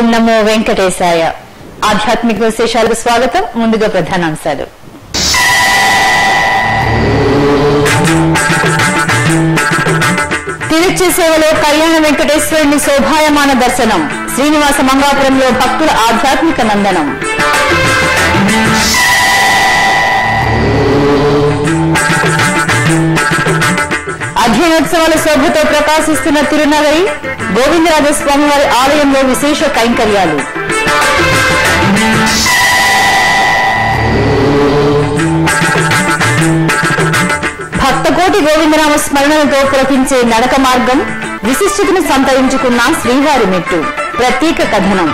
ఓం నమో వెంకటేశాయ ఆధ్యాత్మిక విశేషాలకు స్వాగతం. ముందుగా ప్రధానాంశాలు. తిరుచి సేవలో కళ్యాణ వెంకటేశ్వరుని శోభాయమాన దర్శనం. శ్రీనివాస మంగాపురంలో భక్తుల ఆధ్యాత్మిక నందనం. అధ్యయనోత్సవాల శోభతో ప్రకాశిస్తున్న తిరునగరి గోవిందరాజస్వామివారి ఆలయంలో విశేష కైంకర్యాలు. భక్తకోటి గోవిందరామ స్మరణలతో ప్రవహించే నడక మార్గం విశిష్టతను సంతరించుకున్న శ్రీవారి మెట్టు ప్రత్యేక కథనం.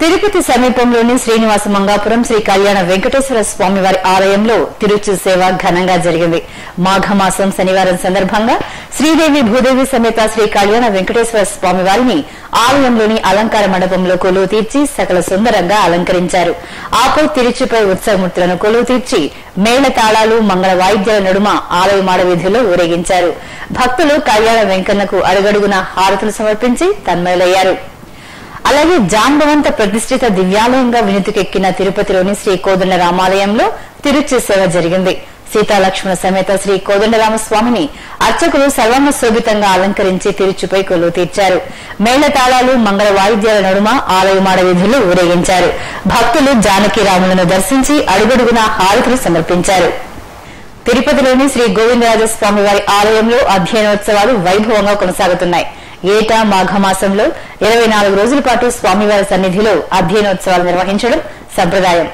తిరుపతి సమీపంలోని శ్రీనివాస మంగాపురం శ్రీ కళ్యాణ వెంకటేశ్వర స్వామివారి ఆలయంలో తిరుచి సేవ ఘనంగా జరిగింది. మాఘమాసం శనివారం సందర్భంగా శ్రీదేవి భూదేవి సమేత శ్రీ కళ్యాణ వెంకటేశ్వర స్వామివారిని ఆలయంలోని అలంకార మండపంలో కొలువు తీర్చి సకల సుందరంగా అలంకరించారు. ఆపై తిరుచిపై ఉత్సవమూర్తులను కొలువు తీర్చి మేళతాళాలు మంగళ వాయిద్యాల నడుమ ఆలయ మాడవీధుల్లో ఊరేగించారు. భక్తులు కళ్యాణ వెంకన్నకు అడుగడుగునా హారతులు సమర్పించి తన్మయులయ్యారు. అలాగే జాంబవంత ప్రతిష్ఠిత దివ్యాలయంగా వినుతికెక్కిన తిరుపతిలోని శ్రీ కోదండ రామాలయంలో తిరుచి సేవ జరిగింది. సీతాలక్ష్మణ సమేత శ్రీ కోదండరామస్వామిని అర్చకులు సర్వమ శోభితంగా అలంకరించి తిరుచిపై కొలువు తీర్చారు. మేళతాళాలు మంగళ వాయిద్యాల నడుమ ఆలయమాడ వీధులు ఊరేగించారు. భక్తులు జానకీరాములను దర్శించి అడుగడుగునా హారతులు సమర్పించారు. తిరుపతిలోని శ్రీ గోవిందరాజస్వామివారి ఆలయంలో అధ్యయనోత్సవాలు వైభవంగా కొనసాగుతున్నాయి. ఏటా మాఘమాసంలో 24 రోజుల పాటు స్వామివారి సన్నిధిలో అధ్యయనోత్సవాలు నిర్వహించడం సంప్రదాయం.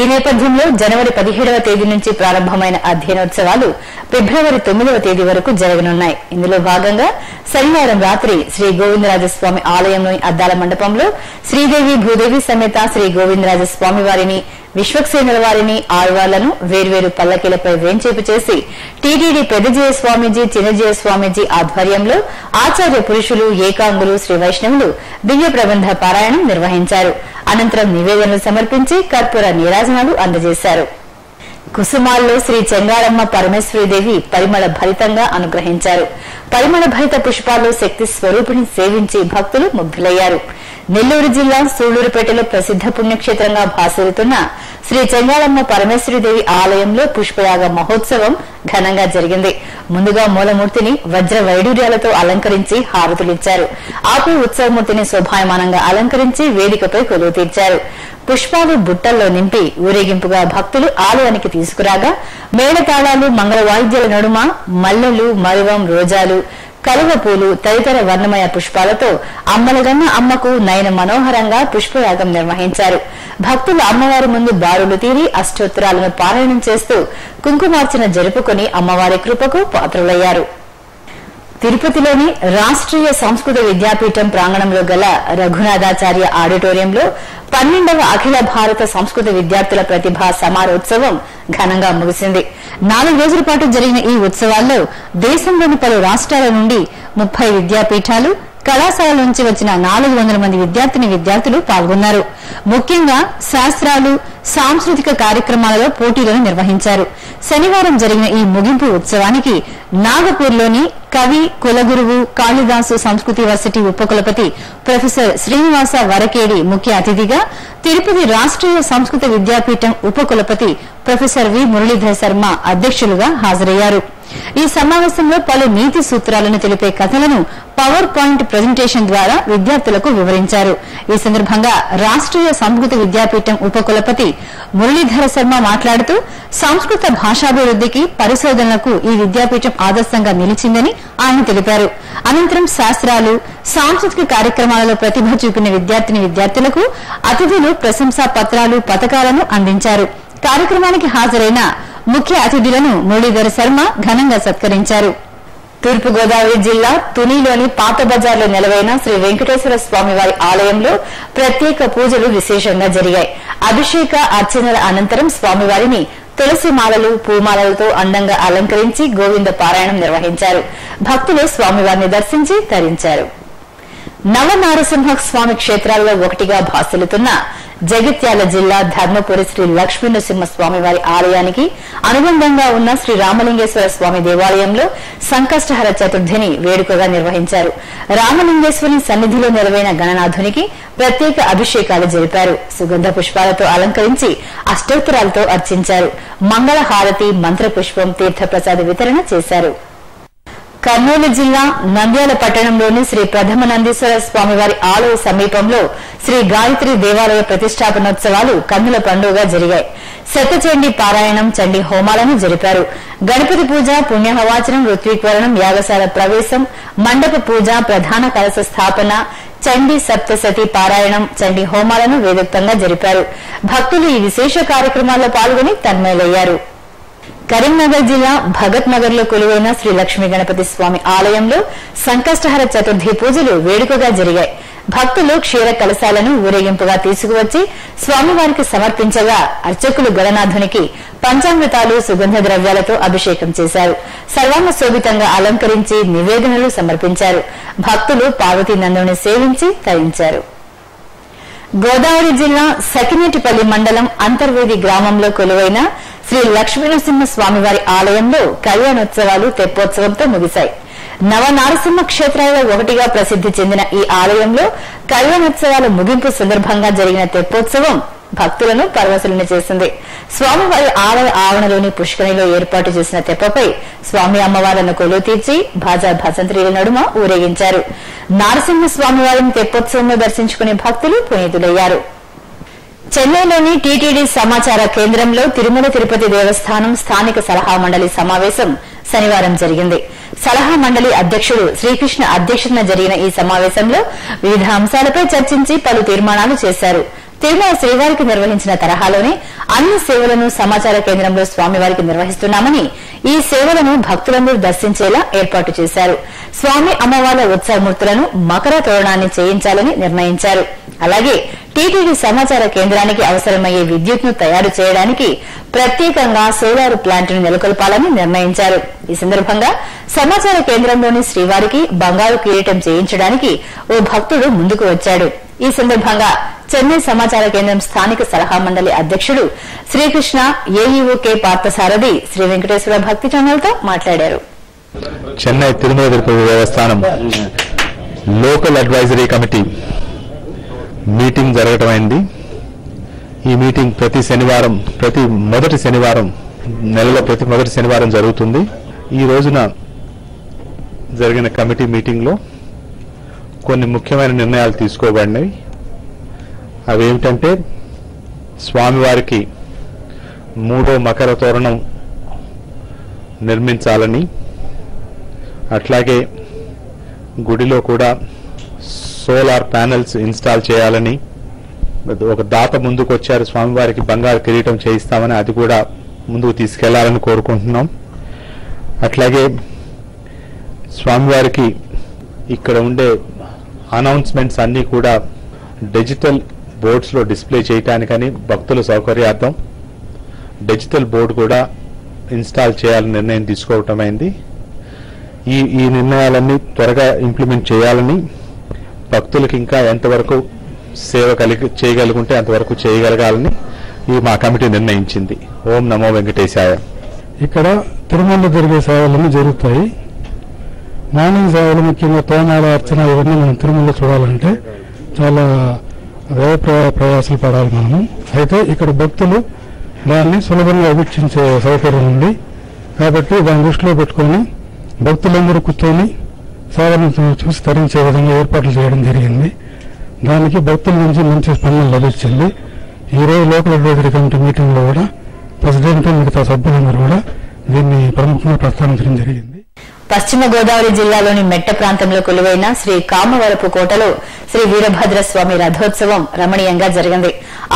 ఈ నేపథ్యంలో జనవరి 17వ తేదీ నుంచి ప్రారంభమైన అధ్యయనోత్సవాలు ఫిబ్రవరి 9వ తేదీ వరకు జరగనున్నాయి. ఇందులో భాగంగా శనివారం రాత్రి శ్రీ గోవిందరాజస్వామి ఆలయంలోని అద్దాల మండపంలో శ్రీదేవి భూదేవి సమేత శ్రీ గోవిందరాజస్వామి వారిని విశ్వక్సేనుల వారిని ఆళ్వార్లను వేర్వేరు పల్లకీలపై వేంచేపు చేసి టీటీడీ పెద్దజయ స్వామీజీ చిన్నజయ స్వామీజీ ఆధ్వర్యంలో ఆచార్య పురుషులు ఏకాంగులు శ్రీ వైష్ణవులు దివ్య ప్రబంధ పారాయణం నిర్వహించారు. అనంతరం నివేదనలు సమర్పించి కర్పూర నీరాజనాలు అందజేశారు. కుసుమాల్లో శ్రీ చెంగారమ్మ పరమేశ్వరీదేవి పరిమళ భరితంగా అనుగ్రహించారు. పరిమళ భరిత పుష్పాల్లో శక్తి స్వరూపిణి సేవించి భక్తులు ముగ్ధులయ్యారు. నెల్లూరు జిల్లా సూళ్లూరుపేటలో ప్రసిద్ధ పుణ్యక్షేత్రంగా భాసిల్లుతున్న శ్రీ చెంగాళమ్మ పరమేశ్వరీదేవి ఆలయంలో పుష్పయాగ మహోత్సవం ఘనంగా జరిగింది. ముందుగా మూలమూర్తిని వజ్ర వైడూర్యాలతో అలంకరించి హారతులిచ్చారు. ఆపై ఉత్సవమూర్తిని శోభాయమానంగా అలంకరించి వేదికపై కొలువు తీర్చారు. పుష్పాలు బుట్టల్లో నింపి ఊరేగింపుగా భక్తులు ఆలయానికి తీసుకురాగా మేళతాళాలు మంగళ వాయిద్యాల నడుమ మల్లెలు మరువం రోజాలు కలువ పూలు తదితర వర్ణమయ పుష్పాలతో అమ్మలగన్న అమ్మకు నయన మనోహరంగా పుష్పయాగం నిర్వహించారు. భక్తులు అమ్మవారి ముందు బారులు తీరి అష్టోత్తరాలను పారాయణం చేస్తూ కుంకుమార్చన జరుపుకుని అమ్మవారి కృపకు పాత్రులయ్యారు. తిరుపతిలోని రాష్ట్రీయ సంస్కృత విద్యాపీఠం ప్రాంగణంలో గల రఘునాథాచార్య ఆడిటోరియంలో 12వ అఖిల భారత సంస్కృత విద్యార్థుల ప్రతిభా సమారోత్సవం ఘనంగా ముగిసింది. 4 రోజుల పాటు జరిగిన ఈ ఉత్సవాల్లో దేశంలోని పలు రాష్ట్రాల నుండి 30 విద్యాపీఠాలు కళాశాల నుంచి వచ్చిన 400 మంది విద్యార్థులు పాల్గొన్నారు. ముఖ్యంగా శాస్త్రాలు సాంస్కృతిక కార్యక్రమాలలో పోటీలను నిర్వహించారు. శనివారం జరిగిన ఈ ముగింపు ఉత్సవానికి నాగపూర్లోని కవి కులగురువు కాళిదాసు సంస్కృతి వర్సిటీ ఉపకులపతి ప్రొఫెసర్ శ్రీనివాస వరకేడి ముఖ్య అతిథిగా, తిరుపతి రాష్ట్రీయ సంస్కృత విద్యాపీఠం ఉపకులపతి ప్రొఫెసర్ వి మురళీధర్ శర్మ అధ్యక్షులుగా హాజరయ్యారు. ఈ సమావేశంలో పలు నీతి సూత్రాలను తెలిపే కథలను పవర్ పాయింట్ ప్రజెంటేషన్ ద్వారా విద్యార్థులకు వివరించారు. ఈ సందర్భంగా రాష్ట్రీయ సంస్కృత విద్యాపీఠం ఉపకులపతి మురళీధర శర్మ మాట్లాడుతూ, సంస్కృత భాషాభివృద్ధికి పరిశోధనలకు ఈ విద్యాపీఠం ఆదర్శంగా నిలిచిందని ఆయన తెలిపారు. అనంతరం శాస్త్రాలు సాంస్కృతిక కార్యక్రమాలలో ప్రతిభ చూపిన విద్యార్థులకు అతిథులు ప్రశంసా పత్రాలు పతకాలను అందించారు. కార్యక్రమానికి హాజరైన ముఖ్య అతిథులను మురళీధర శర్మ ఘనంగా సత్కరించారు. తూర్పుగోదావరి జిల్లా తునిలోని పాత బజార్లో నెలవైన శ్రీ వెంకటేశ్వర స్వామివారి ఆలయంలో ప్రత్యేక పూజలు విశేషంగా జరిగాయి. అభిషేక అర్చనల అనంతరం స్వామివారిని తులసి మాలలు పూమాలలతో అందంగా అలంకరించి గోవింద పారాయణం నిర్వహించారు. భక్తులు స్వామివారిని దర్శించి తరించారు. నవనారసింహ స్వామి క్షేత్రాల్లో ఒకటిగా భాసిల్లుతున్న జగిత్యాల జిల్లా ధర్మపురి శ్రీ లక్ష్మీ నరసింహస్వామి వారి ఆలయానికి అనుబంధంగా ఉన్న శ్రీ రామలింగేశ్వర స్వామి దేవాలయంలో సంకష్టహర చతుర్థిని వేడుకగా నిర్వహించారు. రామలింగేశ్వరుని సన్నిధిలో నెలవైన గణనాథునికి ప్రత్యేక అభిషేకాలు జరిపారు. సుగంధ పుష్పాలతో అలంకరించి అష్టోత్తరాలతో అర్చించారు. మంగళ హారతి, మంత్ర పుష్పం, తీర్థప్రసాద వితరణ చేశారు. కర్నూలు జిల్లా నంద్యాల పట్టణంలోని శ్రీ ప్రథమ నందీశ్వర స్వామివారి ఆలయ సమీపంలో శ్రీ గాయత్రి దేవాలయ ప్రతిష్టాపనోత్సవాలు కన్నుల పండుగగా జరిగాయి. శతచండీ పారాయణం, చండీ హోమాలను జరిపారు. గణపతి పూజ, పుణ్యహవాచనం, ఋత్వీకరణం, యాగశాల ప్రవేశం, మండప పూజ, ప్రధాన కలశ స్థాపన, చండీ సప్తశతి పారాయణం, చండీ హోమాలను వేదోక్తంగా జరిపారు. భక్తులు ఈ విశేష కార్యక్రమాల్లో పాల్గొని తన్మయలయ్యారు. కరీంనగర్ జిల్లా భగత్ నగర్ లో కొలువైన శ్రీ లక్ష్మీ గణపతి స్వామి ఆలయంలో సంకష్టహర చతుర్థి పూజలు వేడుకగా జరిగాయి. భక్తులు క్షీర కలశాలను ఊరేగింపుగా తీసుకువచ్చి స్వామివారికి సమర్పించగా అర్చకులు గణనాథునికి పంచామృతాలు, సుగంధ ద్రవ్యాలతో అభిషేకం చేశారు. సర్వాంగ శోభితంగా అలంకరించి నివేదనలు సమర్పించారు. భక్తులు పార్వతీ నందుని సేవించి తరించారు. గోదావరి జిల్లా సకినేటిపల్లి మండలం అంతర్వేది గ్రామంలో కొలువైన శ్రీ లక్ష్మీనరసింహ స్వామివారి ఆలయంలో కళ్యాణోత్సవాలు తెప్పోత్సవంతో ముగిశాయి. నవనారసింహ క్షేత్రాలలో ఒకటిగా ప్రసిద్ది చెందిన ఈ ఆలయంలో కళ్యాణోత్సవాల ముగింపు సందర్భంగా జరిగిన తెప్పోత్సవం భక్తులను పరవశులను చేసింది. స్వామివారి ఆలయ ఆవరణలోని పుష్కరిణిలో ఏర్పాటు చేసిన తెప్పపై స్వామి అమ్మవార్లను కొలువు తీర్చి భాజా భాజంత్రీల నడుమ ఊరేగించారు. నారసింహ స్వామివారిని తెప్పోత్సవంలో దర్శించుకునే భక్తులు పునీతులయ్యారు. చెన్నైలోని టీటీడీ సమాచార కేంద్రంలో తిరుమల తిరుపతి దేవస్థానం స్థానిక సలహా మండలి సమావేశం శనివారం జరిగింది. సలహా మండలి అధ్యక్షుడు శ్రీకృష్ణ అధ్యక్షతన జరిగిన ఈ సమావేశంలో వివిధ అంశాలపై చర్చించి పలు తీర్మానాలు చేశారు. తిరుమల శ్రీవారికి నిర్వహించిన తరహాలోనే అన్ని సేవలను సమాచార కేంద్రంలో స్వామివారికి నిర్వహిస్తున్నామని, ఈ సేవలను భక్తులందరూ దర్శించేలా ఏర్పాటు చేశారు. స్వామి అమ్మవార్ల ఉత్సవమూర్తులను మకర తోరణాన్ని చేయించాలని నిర్ణయించారు. అలాగే టీటీడీ సమాచార కేంద్రానికి అవసరమయ్యే విద్యుత్ను తయారు చేయడానికి ప్రత్యేకంగా సోలార్ ప్లాంట్ను నెలకొల్పాలని నిర్ణయించారు. ఈ సందర్భంగా సమాచార కేంద్రంలోని శ్రీవారికి బంగారు కిరీటం చేయించడానికి ఓ భక్తుడు ముందుకు వచ్చాడు. ఈ సందర్భంగా చెన్నై సమాచార కేంద్రం స్థానిక సలహా మండలి అధ్యక్షుడు శ్రీకృష్ణ ఏఈఓ కె పార్థసారథి శ్రీ వెంకటేశ్వర భక్తి ఛానల్తో మాట్లాడారు. Chennai Tirumala Tirupati Devasthanam local advisory committee meeting జరగటమైంది. ఈ మీటింగ్ ప్రతి మొదటి శనివారం నెలలో జరుగుతుంది. ఈ రోజున జరిగిన కమిటీ మీటింగ్లో కొన్ని ముఖ్యమైన నిర్ణయాలు తీసుకోబడినవి. అవేమిటంటే, స్వామివారికి మూడో మకర తోరణం నిర్మించాలని, అట్లాగే గుడిలో కూడా సోలార్ ప్యానెల్స్ ఇన్స్టాల్ చేయాలని, ఒక దాత ముందుకు వచ్చారు స్వామివారికి బంగారు కిరీటం చేయిస్తామని, అది కూడా ముందుకు తీసుకెళ్లాలని కోరుకుంటున్నాం. అట్లాగే స్వామివారికి ఇక్కడ ఉండే అనౌన్స్మెంట్స్ అన్నీ కూడా డిజిటల్ బోర్డ్స్లో డిస్ప్లే చేయటానికని భక్తుల సౌకర్యార్థం డిజిటల్ బోర్డు కూడా ఇన్స్టాల్ చేయాలని నిర్ణయం తీసుకోవటమైంది. ఈ నిర్ణయాలన్నీ త్వరగా ఇంప్లిమెంట్ చేయాలని, భక్తులకు ఇంకా ఎంతవరకు సేవ చేయగలుగుంటే అంతవరకు చేయగలగాలని ఇది మా కమిటీ నిర్ణయించింది. ఓం నమో వెంకటేశాయ. ఇక్కడ తిరుమలలో జరిగే సేవలన్నీ జరుగుతాయి. మార్నింగ్ సేవలు, ముఖ్యంగా తోమాల అర్చన, ఇవన్నీ మనం తిరుమలలో చూడాలంటే చాలా వ్యయ ప్రయాసాలు పడాలి మనము. అయితే ఇక్కడ భక్తులు దాన్ని సులభంగా వీక్షించే సౌకర్యం ఉంది కాబట్టి దాన్ని దృష్టిలో పెట్టుకొని భక్తులందరూ కూర్చొని సేవలను చూసి తరించే విధంగా ఏర్పాట్లు చేయడం జరిగింది. దానికి భక్తుల నుంచి మంచి స్పందన లభించింది. ఈరోజు లోకల్ అడ్వైజరీ కమిటీ మీటింగ్లో కూడా ప్రెసిడెంట్, మిగతా సభ్యులందరూ కూడా దీన్ని ప్రముఖంగా ప్రస్తావించడం జరిగింది. పశ్చిమ గోదావరి జిల్లాలోని మెట్ట ప్రాంతంలో కొలువైన శ్రీ కామవరపు కోటలో శ్రీ వీరభద్రస్వామి రథోత్సవం రమణీయంగా జరిగింది.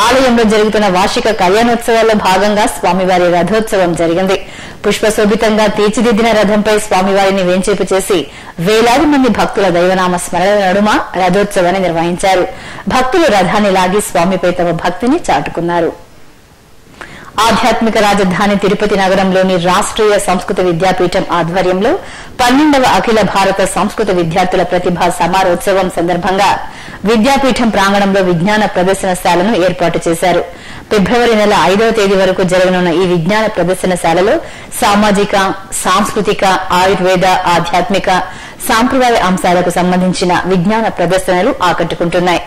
ఆలయంలో జరుగుతున్న వార్షిక కళ్యాణోత్సవాల్లో భాగంగా స్వామివారి రథోత్సవం జరిగింది. పుష్పశోభితంగా తీర్చిదిద్దిన రథంపై స్వామివారిని వేంచేపు చేసి వేలాది మంది భక్తుల దైవనామ స్మరణ నడుమ రథోత్సవాన్ని నిర్వహించారు. భక్తులు రథాన్ని లాగి స్వామిపై తమ భక్తిని చాటుకున్నారు. ఆధ్యాత్మిక రాజధాని తిరుపతి నగరంలోని రాష్ట్రీయ సంస్కృత విద్యాపీఠం ఆధ్వర్యంలో 12వ అఖిల భారత సంస్కృత విద్యార్థుల ప్రతిభా సమారోత్సవం సందర్భంగా విద్యాపీఠం ప్రాంగణంలో విజ్ఞాన ప్రదర్శనశాలను ఏర్పాటు చేశారు. ఫిబ్రవరి నెల 5వ తేదీ వరకు జరగనున్న ఈ విజ్ఞాన ప్రదర్శనశాలలో సామాజిక, సాంస్కృతిక, ఆయుర్వేద, ఆధ్యాత్మిక, సాంప్రదాయ అంశాలకు సంబంధించిన విజ్ఞాన ప్రదర్శనలు ఆకట్టుకుంటున్నాయి.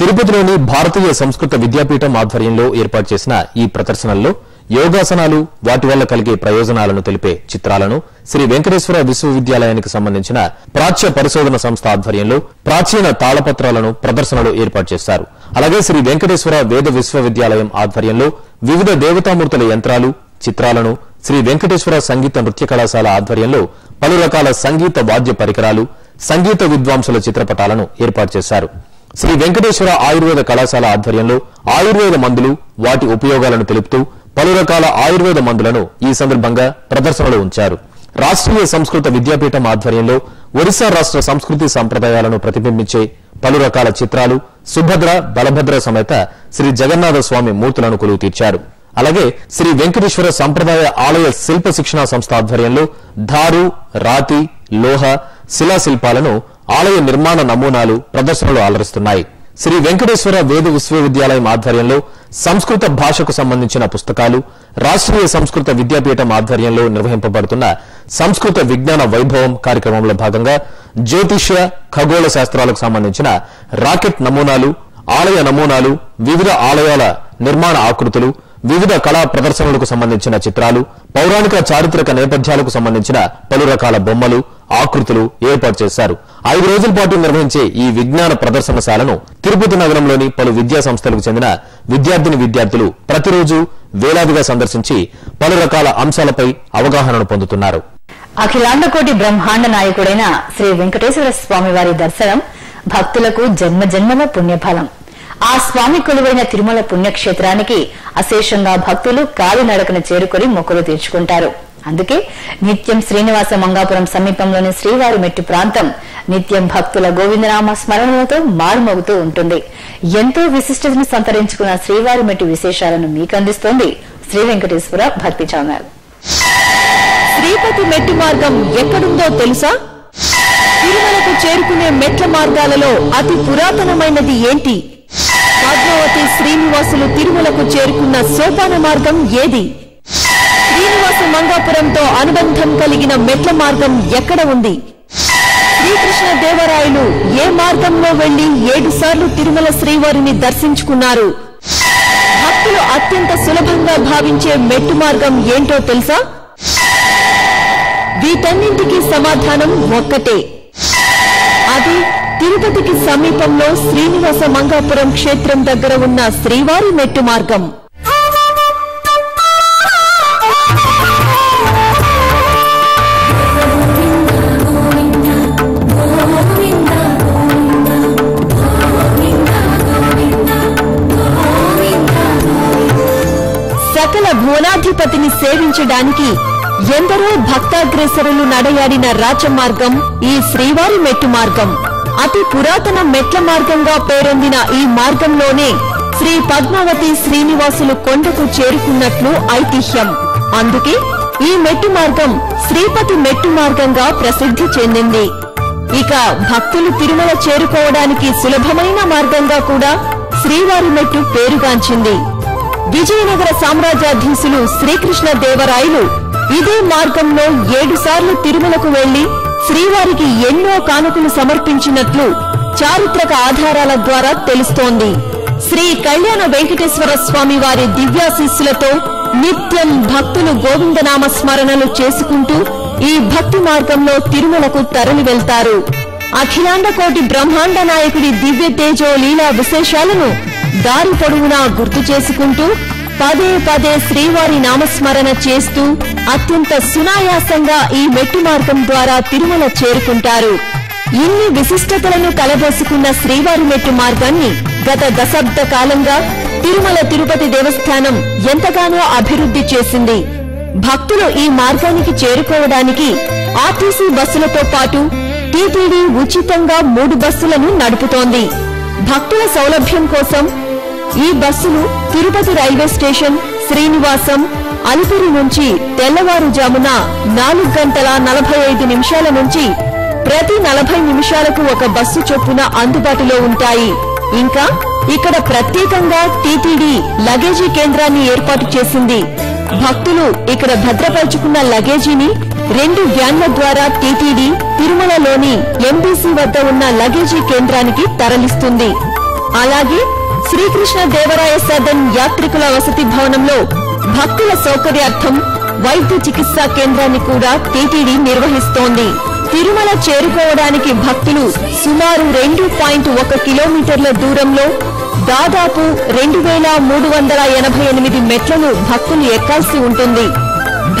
తిరుపతిలోని భారతీయ సంస్కృత విద్యాపీఠం ఆధ్వర్యంలో ఏర్పాటు చేసిన ఈ ప్రదర్శనల్లో యోగాసనాలు, వాటి వల్ల కలిగే ప్రయోజనాలను తెలిపే చిత్రాలను శ్రీ వెంకటేశ్వర విశ్వవిద్యాలయానికి సంబంధించిన ప్రాచ్య పరిశోధన సంస్థ ఆధ్వర్యంలో ప్రాచీన తాళపత్రాలను ప్రదర్శనలో ఏర్పాటు చేశారు. అలాగే శ్రీ వెంకటేశ్వర వేద విశ్వవిద్యాలయం ఆధ్వర్యంలో వివిధ దేవతామూర్తుల యంత్రాలు, చిత్రాలను శ్రీ వెంకటేశ్వర సంగీత నృత్య కళాశాల ఆధ్వర్యంలో పలు రకాల సంగీత వాద్య పరికరాలు, సంగీత విద్వాంసుల చిత్రపటాలను ఏర్పాటు చేశారు. శ్రీ వెంకటేశ్వర ఆయుర్వేద కళాశాల ఆధ్వర్యంలో ఆయుర్వేద మందులు, వాటి ఉపయోగాలను తెలుపుతూ పలు రకాల ఆయుర్వేద మందులను ఈ సందర్భంగా ప్రదర్శనలో ఉంచారు. రాష్ట్రీయ సంస్కృత విద్యాపీఠం ఆధ్వర్యంలో ఒరిస్సా రాష్ట్ర సంస్కృతి సంప్రదాయాలను ప్రతిబింబించే పలు రకాల చిత్రాలు, సుభద్ర, బలభద్ర సమేత శ్రీ జగన్నాథ స్వామి మూర్తులను కొలువు తీర్చారు. అలాగే శ్రీ వెంకటేశ్వర సంప్రదాయ ఆలయ శిల్ప శిక్షణా సంస్థ ఆధ్వర్యంలో ధారు, రాతి, లోహ శిలాశిల్పాలను, ఆలయ నిర్మాణ నమూనాలు ప్రదర్శనలో అలరిస్తున్నాయి. శ్రీ వెంకటేశ్వర వేద విశ్వవిద్యాలయం ఆధ్వర్యంలో సంస్కృత భాషకు సంబంధించిన పుస్తకాలు, రాష్ట్రీయ సంస్కృత విద్యాపీఠం ఆధ్వర్యంలో నిర్వహింపబడుతున్న సంస్కృత విజ్ఞాన వైభవం కార్యక్రమంలో భాగంగా జ్యోతిష్య, ఖగోళ శాస్త్రాలకు సంబంధించిన రాకెట్ నమూనాలు, ఆలయ నమూనాలు, వివిధ ఆలయాల నిర్మాణ ఆకృతులు, వివిధ కళా ప్రదర్శనలకు సంబంధించిన చిత్రాలు, పౌరాణిక చారిత్రక నేపథ్యాలకు సంబంధించిన పలు రకాల బొమ్మలు, ఆకృతులు ఏర్పాటు చేశారు. 5 రోజుల పాటు నిర్వహించే ఈ విజ్ఞాన ప్రదర్శనశాలను తిరుపతి నగరంలోని పలు విద్యా సంస్థలకు చెందిన విద్యార్థులు ప్రతిరోజు వేలాదిగా సందర్శించి పలు రకాల అంశాలపై అవగాహనను పొందుతున్నారు. అఖిలాండకోటి బ్రహ్మాండ నాయకుడైన శ్రీ వెంకటేశ్వర స్వామి వారి దర్శనం భక్తులకు జన్మజన్మల పుణ్యఫలం. ఆ స్వామి కొలువైన తిరుమల పుణ్యక్షేత్రానికి అశేషంగా భక్తులు కాలినడకన చేరుకుని మొక్కులు తీర్చుకుంటారు. అందుకే నిత్యం శ్రీనివాస మంగాపురం సమీపంలోని శ్రీవారి మెట్టు ప్రాంతం నిత్యం భక్తుల గోవిందనామ స్మరణలతో మారుమోగుతూ ఉంటుంది. ఎంతో విశిష్టతను సంతరించుకున్న శ్రీవారి మెట్టు విశేషాలను మీకందిస్తోంది శ్రీ వెంకటేశ్వర భక్తి ఛానల్. శ్రీపతి మెట్టు మార్గం ఎక్కడుందో తెలుసా? తిరుమలకు చేరుకునే మెట్ల మార్గాలలో అతి పురాతనమైనది ఏంటి? పద్మావతి శ్రీనివాసులు తిరుమలకు చేరుకున్న సోపాన మార్గం ఏది? శ్రీనివాస మంగాపురంతో అనుబంధం కలిగిన మెట్ల మార్గం ఎక్కడ ఉంది? శ్రీకృష్ణ దేవరాయలు ఏ మార్గంలో వెళ్లి 7 సార్లు తిరుమల శ్రీవారిని దర్శించుకున్నారు? భక్తులు అత్యంత సులభంగా భావించే మెట్టు మార్గం ఏంటో తెలుసా? వీటన్నింటికీ సమాధానం ఒక్కటే, అది తిరుపతికి సమీపంలో శ్రీనివాస మంగాపురం క్షేత్రం దగ్గర ఉన్న శ్రీవారి మెట్టు మార్గం. సకల భువనాధిపతిని సేవించడానికి ఎందరో భక్తాగ్రేసరులు నడయాడిన రాజమార్గం ఈ శ్రీవారి మెట్టు మార్గం. అతి పురాతన మెట్ల మార్గంగా పేరొందిన ఈ మార్గంలోనే శ్రీ పద్మావతి శ్రీనివాసులు కొండకు చేరుకున్నట్లు ఐతిహ్యం. అందుకే ఈ మెట్టు మార్గం శ్రీపతి మెట్టు మార్గంగా ప్రసిద్ధి చెందింది. ఇక భక్తులు తిరుమల చేరుకోవడానికి సులభమైన మార్గంగా కూడా శ్రీవారి మెట్టు పేరుగాంచింది. విజయనగర సామ్రాజ్యాధీశులు శ్రీకృష్ణ దేవరాయలు ఇదే మార్గంలో 7 సార్లు తిరుమలకు వెళ్లి శ్రీవారికి ఎన్నో కానుకలు సమర్పించినట్లు చారిత్రక ఆధారాల ద్వారా తెలుస్తోంది. శ్రీ కళ్యాణ వెంకటేశ్వర స్వామి వారి దివ్యాశీస్సులతో నిత్యం భక్తులు గోవిందనామ స్మరణలు చేసుకుంటూ ఈ భక్తి మార్గంలో తిరుమలకు తరలి వెళ్తారు. అఖిలాండకోటి బ్రహ్మాండ నాయకుడి దివ్య తేజో లీలా విశేషాలను దారి పొడవునా గుర్తు చేసుకుంటూ పదే పదే శ్రీవారి నామస్మరణ చేస్తూ అత్యంత సునాయాసంగా ఈ మెట్టు మార్గం ద్వారా తిరుమల చేరుకుంటారు. ఇన్ని విశిష్టతలను కలబోసుకున్న శ్రీవారి మెట్టు మార్గాన్ని గత దశాబ్ద కాలంగా తిరుమల తిరుపతి దేవస్థానం ఎంతగానో అభివృద్ధి చేసింది. భక్తులు ఈ మార్గానికి చేరుకోవడానికి ఆర్టీసీ బస్సులతో పాటు టీటీడీ ఉచితంగా 3 బస్సులను నడుపుతోంది. భక్తుల సౌలభ్యం కోసం ఈ బస్సులు తిరుపతి రైల్వే స్టేషన్, శ్రీనివాసం, అలిపిరి నుంచి తెల్లవారుజామున 4:45 నుంచి ప్రతి 40 నిమిషాలకు ఒక బస్సు చొప్పున అందుబాటులో ఉంటాయి. ఇంకా ఇక్కడ ప్రత్యేకంగా టీటీడీ లగేజీ కేంద్రాన్ని ఏర్పాటు చేసింది. భక్తులు ఇక్కడ భద్రపరుచుకున్న లగేజీని 2 వ్యాన్ల ద్వారా టీటీడీ తిరుమలలోని ఎంబీసీ వద్ద ఉన్న లగేజీ కేంద్రానికి తరలిస్తుంది. అలాగే శ్రీకృష్ణ దేవరాయ సదన్ యాత్రికుల వసతి భవనంలో భక్తుల సౌకర్యార్థం వైద్య చికిత్సా కేంద్రాన్ని కూడా టీటీడీ నిర్వహిస్తోంది. తిరుమల చేరుకోవడానికి భక్తులు సుమారు 2.1 కిలోమీటర్ల దూరంలో దాదాపు 2388 మెట్లను భక్తులు ఎక్కాల్సి ఉంటుంది.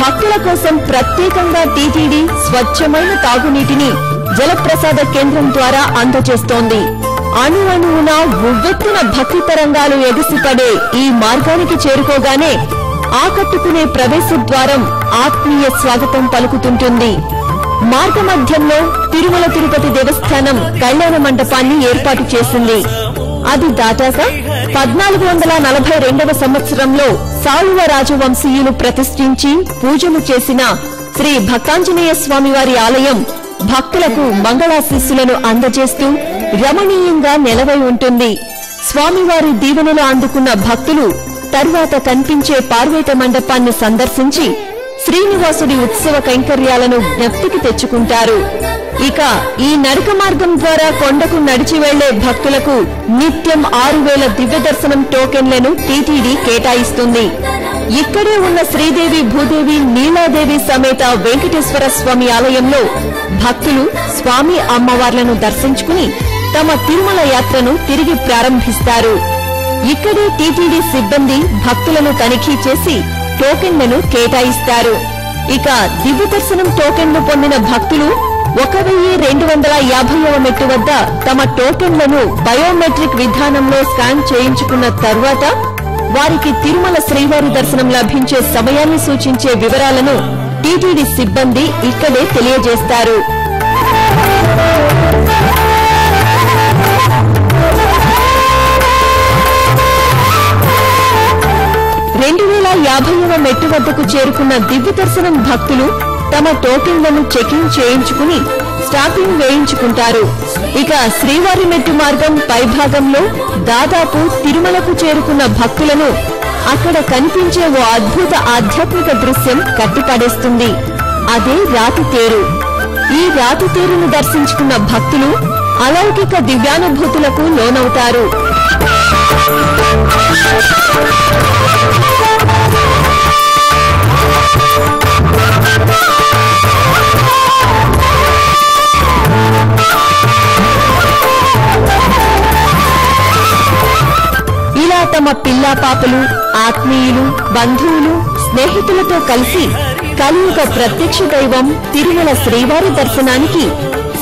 భక్తుల కోసం ప్రత్యేకంగా టీటీడీ స్వచ్ఛమైన తాగునీటిని జలప్రసాద కేంద్రం ద్వారా అందజేస్తోంది. అణువణువున ఉవ్వెత్తున భక్తి తరంగాలు ఎగిసిపడే ఈ మార్గానికి చేరుకోగానే ఆకట్టుకునే ప్రవేశద్వారం ఆత్మీయ స్వాగతం పలుకుతుంటుంది. మార్గమధ్యంలో తిరుమల తిరుపతి దేవస్థానం కళ్యాణ మండపాన్ని ఏర్పాటు చేసింది. అది దాటాక 1442 సంవత్సరంలో సాళువ రాజవంశీయులు ప్రతిష్ఠించి పూజలు చేసిన శ్రీ భక్తాంజనేయ స్వామివారి ఆలయం భక్తులకు మంగళాశీస్సులను అందజేస్తూ రమణీయంగా నిలవై ఉంటుంది. స్వామివారి దీవెనలు అందుకున్న భక్తులు తరువాత కనిపించే పార్వేట మండపాన్ని సందర్శించి శ్రీనివాసుడి ఉత్సవ కైంకర్యాలను జ్ఞప్తికి తెచ్చుకుంటారు. ఇక ఈ నడక మార్గం ద్వారా కొండకు నడిచి వెళ్లే భక్తులకు నిత్యం 6000 దివ్య దర్శనం టోకెన్లను టీటీడీ కేటాయిస్తుంది. ఇక్కడే ఉన్న శ్రీదేవి భూదేవి నీలాదేవి సమేత వెంకటేశ్వర స్వామి ఆలయంలో భక్తులు స్వామి అమ్మవార్లను దర్శించుకుని తమ తిరుమల యాత్రను తిరిగి ప్రారంభిస్తారు. ఇక్కడే టీటీడీ సిబ్బంది భక్తులను తనిఖీ చేసి టోకెన్లను కేటాయిస్తారు. ఇక దివ్య దర్శనం టోకెన్లు పొందిన భక్తులు 1250వ మెట్టు వద్ద తమ టోకెన్లను బయోమెట్రిక్ విధానంలో స్కాన్ చేయించుకున్న తర్వాత వారికి తిరుమల శ్రీవారి దర్శనం లభించే సమయాన్ని సూచించే వివరాలను టీటీడీ సిబ్బంది ఇక్కడే తెలియజేస్తారు. యాభైవ మెట్టు వద్దకు చేరుకున్న దివ్య దర్శనం భక్తులు తమ టోకెన్లను చెకింగ్ చేయించుకుని స్టాంపింగ్ వేయించుకుంటారు. ఇక శ్రీవారి మెట్టు మార్గం పైభాగంలో దాదాపు తిరుమలకు చేరుకున్న భక్తులను అక్కడ కనిపించే ఓ అద్భుత ఆధ్యాత్మిక దృశ్యం కట్టిపడేస్తుంది. అదే రాతితేరు. ఈ రాతితేరును దర్శించుకున్న భక్తులు అలౌకిక దివ్యానుభూతులకు లోనవుతారు. ఇలా తమ పిల్లా పాపలు ఆత్మీయులు బంధువులు స్నేహితులతో కలిసి కలియుగ ప్రత్యక్ష దైవం తిరుమల శ్రీవారి దర్శనానికి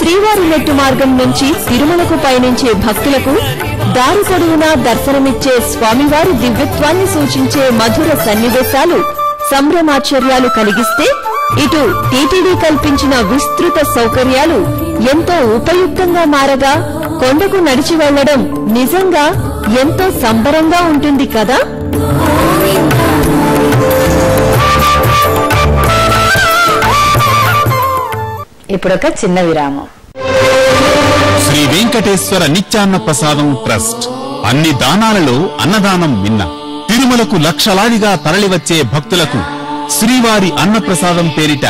శ్రీవారి మెట్టు మార్గం నుంచి తిరుమలకు పయనించే భక్తులకు దారి పొడవునా దర్శనమిచ్చే స్వామివారి దివ్యత్వాన్ని సూచించే మధుర సన్నివేశాలు సంభ్రమాశ్చర్యాలు కలిగిస్తే ఇటు టీటీడీ కల్పించిన విస్తృత సౌకర్యాలు ఎంతో ఉపయుక్తంగా మారగా కొండకు నడిచి వెళ్లడం నిజంగా ఎంతో సంబరంగా ఉంటుంది కదా. ఇప్పుడొక చిన్న విరామం. శ్రీ వెంకటేశ్వర నిత్యాన్న ప్రసాదం ట్రస్ట్ అన్ని దానాలలో అన్నదానం మిన్న. తిరుమలకు లక్షలాదిగా తరలివచ్చే భక్తులకు శ్రీవారి అన్నప్రసాదం పేరిట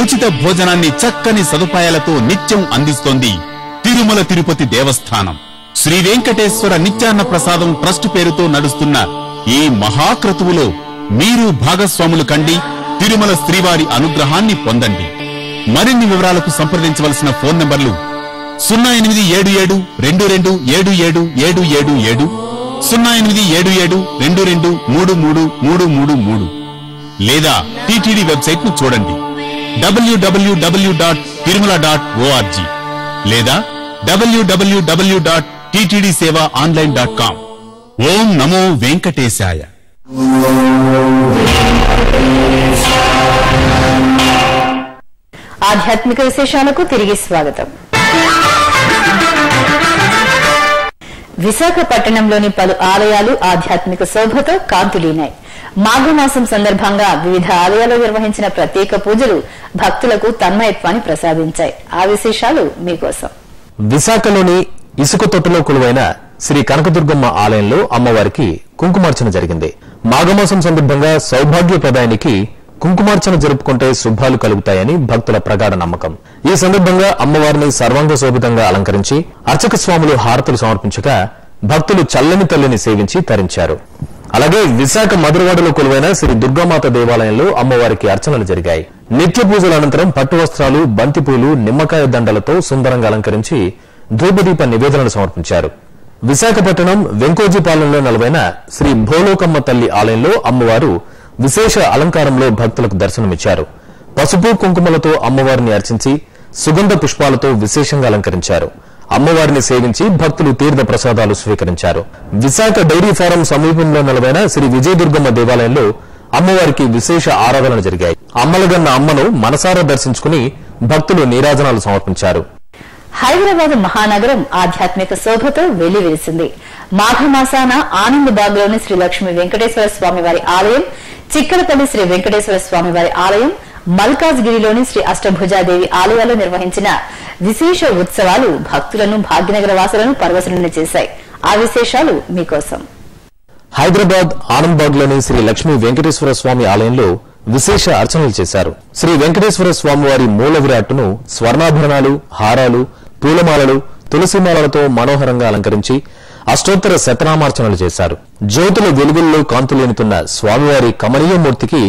ఉచిత భోజనాన్ని చక్కని సదుపాయాలతో నిత్యం అందిస్తోంది తిరుమల తిరుపతి దేవస్థానం. శ్రీ వెంకటేశ్వర నిత్యాన్న ప్రసాదం ట్రస్ట్ పేరుతో నడుస్తున్న ఈ మహాక్రతువులో మీరు భాగస్వాములు కండి తిరుమల శ్రీవారి అనుగ్రహాన్ని పొందండి. మరిన్ని వివరాలకు సంప్రదించవలసిన ఫోన్ నంబర్లు 0877227777 0877223333 లేదా టీటీడీ వెబ్సైట్ ను చూడండి www.tirumala.org లేదా www.ttdsevaonline.com. ఓం నమో వెంకటేశాయ. ఆధ్యాత్మిక విశేషాలకు తిరిగి స్వాగతం. విశాఖపట్టణంలోని పలు ఆలయాలు ఆధ్యాత్మిక శోభతో కాంతులీనాయి. మాఘమాసం సందర్భంగా వివిధ ఆలయాల్లో నిర్వహించిన ప్రత్యేక పూజలు భక్తులకు తన్మయత్వాన్ని ప్రసాదించాయి. ఆ విశేషాలు మీకోసం. విశాఖలోని ఇసుక తొట్టులో కొలువైన శ్రీ కనకదుర్గమ్మ ఆలయంలో అమ్మవారికి కుంకుమార్చన జరిగింది. మాఘమాసం సందర్భంగా సౌభాగ్య ప్రదాయానికి కుంకుమార్చన జరుపుకుంటే శుభాలు కలుగుతాయని భక్తుల ప్రగాఢ నమ్మకం. ఈ సందర్భంగా అమ్మవారిని సర్వాంగ శోభితంగా అలంకరించి అర్చక స్వాములు హారతులు సమర్పించగా భక్తులు చల్లని తల్లిని సేవించి తరించారు. అలాగే విశాఖ మధురవాడలో కొలువైన శ్రీ దుర్గామాత దేవాలయంలో అమ్మవారికి అర్చనలు జరిగాయి. నిత్య పూజల అనంతరం పట్టు వస్త్రాలు, బంతిపూలు, నిమ్మకాయ దండలతో సుందరంగా అలంకరించి ధూపదీప నివేదనలు సమర్పించారు. విశాఖపట్నం వెంకోజీపాలెంలో నెలవైన శ్రీ భోలోకమ్మ తల్లి ఆలయంలో అమ్మవారు విశేష అలంకారంలో భక్తులకు దర్శనమిచ్చారు. పసుపు కుంకుమలతో అమ్మవారిని అర్చించి సుగంధ పుష్పాలతో విశేషంగా అలంకరించారు. అమ్మవారిని సేవించి భక్తులు తీర్థ ప్రసాదాలు స్వీకరించారు. విశాఖ డైరీ ఫారం సమీపంలో నెలవైన శ్రీ విజయదుర్గమ్మ దేవాలయంలో అమ్మవారికి విశేష ఆరాధనలు జరిగాయి. అమ్మలగన్న అమ్మను మనసారా దర్శించుకుని భక్తులు నీరాజనాలు సమర్పించారు. హైదరాబాద్ మహానగరం ఆధ్యాత్మిక శోభతో వెలివేసింది. మాఘమాసాన ఆనందబాగ్లోని శ్రీ లక్ష్మీ వెంకటేశ్వర స్వామివారి ఆలయం, చిక్కలపల్లి శ్రీ వెంకటేశ్వర స్వామివారి ఆలయం, మల్కాజ్గిరిలోని శ్రీ అష్టభుజాదేవి ఆలయాల్లో నిర్వహించిన విశేష ఉత్సవాలు భక్తులను, భాగ్యనగర వాసులను పరవశులను చేశాయి. ఆ విశేషాలు మీకోసం. హైదరాబాద్ ఆనందబాగ్లోని శ్రీ లక్ష్మీ వెంకటేశ్వర స్వామి ఆలయంలో విశేష అర్చనలు చేశారు. శ్రీ వెంకటేశ్వర స్వామివారి మూల విరాట్టును స్వర్ణాభరణాలు, హారాలు, పూలమాలలు, తులసిమాలలతో మనోహరంగా అలంకరించి అష్టోత్తర శతనామార్చనలు చేశారు. జ్యోతుల వెలుగుల్లో కాంతులేనుతున్న స్వామివారి కమనీయ మూర్తికి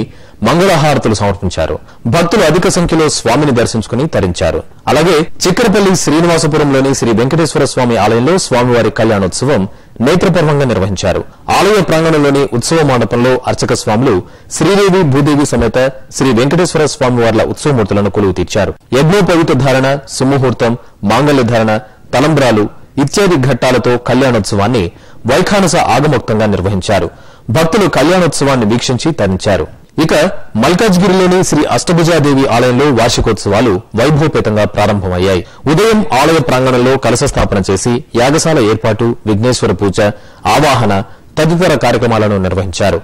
మంగళహారతులు సమర్పించారు. భక్తులు అధిక సంఖ్యలో స్వామిని దర్శించుకుని తరించారు. అలాగే చిక్కరపల్లి శ్రీనివాసపురంలోని శ్రీ వెంకటేశ్వర స్వామి ఆలయంలో స్వామివారి కళ్యాణోత్సవం నేత్రపర్వంగా నిర్వహించారు. ఆలయ ప్రాంగణంలోని ఉత్సవ మండపంలో అర్చక స్వాములు శ్రీదేవి, భూదేవి సమేత శ్రీ వెంకటేశ్వర స్వామివార్ల ఉత్సవమూర్తులను కొలువు తీర్చారు. యజ్ఞోపవిత ధారణ, సుముహూర్తం, మాంగళ్య ధారణ, తలంబ్రాలు ఇత్యాది ఘట్టాలతో కళ్యాణోత్సవాన్ని వైఖానస ఆగమోక్తంగా నిర్వహించారు. భక్తులు కళ్యాణోత్సవాన్ని వీక్షించి తరించారు. ఇక మల్కాజ్గిరిలోని శ్రీ అష్టభుజాదేవి ఆలయంలో వార్షికోత్సవాలు వైభవపేతంగా ప్రారంభమయ్యాయి. ఉదయం ఆలయ ప్రాంగణంలో కలశ స్థాపన చేసి యాగశాల ఏర్పాటు, విఘ్నేశ్వర పూజ, ఆవాహన తదితర కార్యక్రమాలను నిర్వహించారు.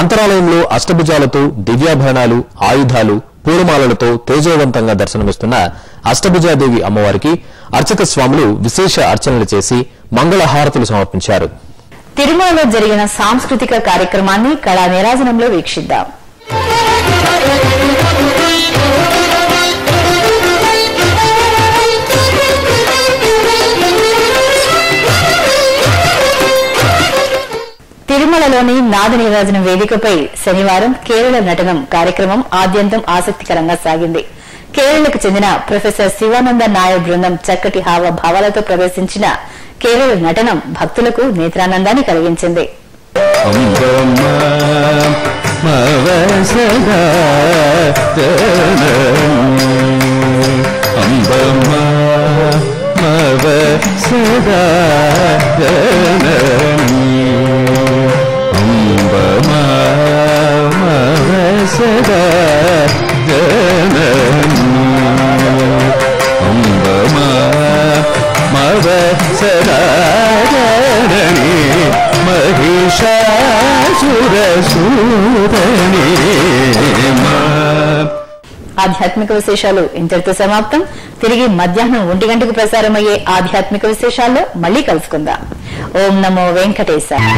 అంతరాలయంలో అష్టభుజాలతో దివ్యాభరణాలు, ఆయుధాలు, పూలమాలలతో తేజోవంతంగా దర్శనమిస్తున్న అష్టభుజాదేవి అమ్మవారికి అర్చక స్వాములు విశేష అర్చనలు చేసి మంగళహారతులు సమర్పించారు. తిరుమలలో జరిగిన సాంస్కృతిక కార్యక్రమాన్ని కళా నీరాజనంలో వీక్షిద్దాం. తిరుమలలోని నాదనీరాజనం వేదికపై శనివారం కేరళ నటనం కార్యక్రమం ఆద్యంతం ఆసక్తికరంగా సాగింది. కేరళకు చెందిన ప్రొఫెసర్ శివానంద నాయ బృందం చక్కటి హావభావాలతో ప్రదర్శించిన కేరళ నటనం భక్తులకు నేత్రానందాన్ని కలిగించింది. ఆధ్యాత్మిక విశేషాలు ఇంతటితో సమాప్తం. తిరిగి మధ్యాహ్నం 1 గంటకు ప్రసారమయ్యే ఆధ్యాత్మిక విశేషాల్లో మళ్లీ కలుసుకుందాం. ఓం నమో వెంకటేశాయ.